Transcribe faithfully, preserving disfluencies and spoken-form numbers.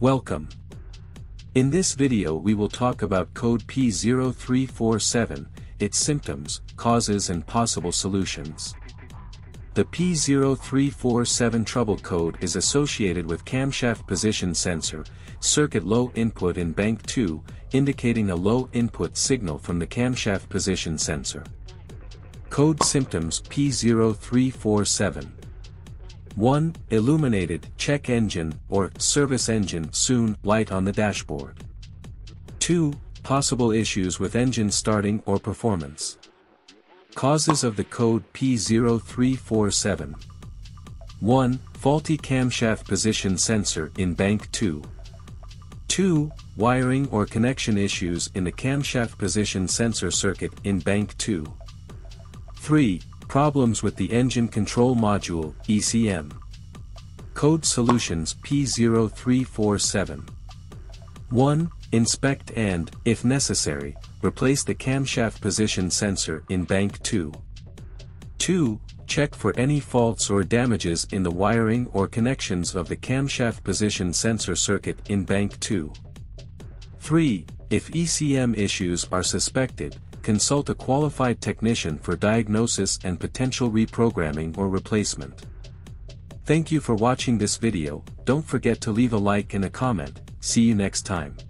Welcome. In this video we will talk about code P zero three four seven, its symptoms, causes and possible solutions. The P zero three four seven trouble code is associated with camshaft position sensor, circuit low input in bank two, indicating a low input signal from the camshaft position sensor. Code symptoms P zero three four seven. one. Illuminated, check engine, or service engine soon, light on the dashboard. two. Possible issues with engine starting or performance. Causes of the code P zero three four seven. one. Faulty camshaft position sensor in bank two. two. Wiring or connection issues in the camshaft position sensor circuit in bank two. three. Problems with the engine control module, E C M. Code solutions P zero three four seven. one. Inspect and, if necessary, replace the camshaft position sensor in bank two. two. Check for any faults or damages in the wiring or connections of the camshaft position sensor circuit in bank two. three. If E C M issues are suspected, consult a qualified technician for diagnosis and potential reprogramming or replacement. Thank you for watching this video. Don't forget to leave a like and a comment. See you next time.